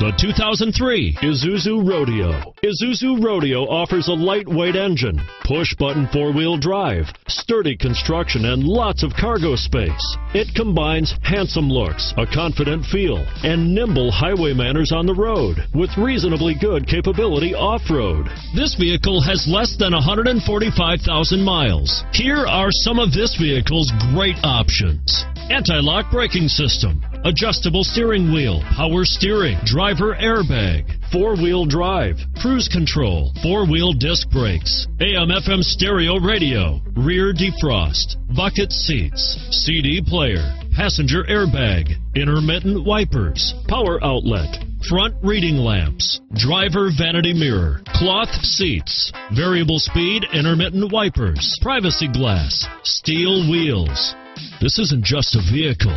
The 2003 Isuzu Rodeo. Isuzu Rodeo offers a lightweight engine, push-button four-wheel drive, sturdy construction, and lots of cargo space. It combines handsome looks, a confident feel, and nimble highway manners on the road with reasonably good capability off-road. This vehicle has less than 145,000 miles. Here are some of this vehicle's great options. Anti-lock braking system, adjustable steering wheel, power steering, driver airbag, four-wheel drive, cruise control, four-wheel disc brakes, AM/FM stereo radio, rear defrost, bucket seats, CD player, passenger airbag, intermittent wipers, power outlet, front reading lamps, driver vanity mirror, cloth seats, variable speed intermittent wipers, privacy glass, steel wheels. This isn't just a vehicle.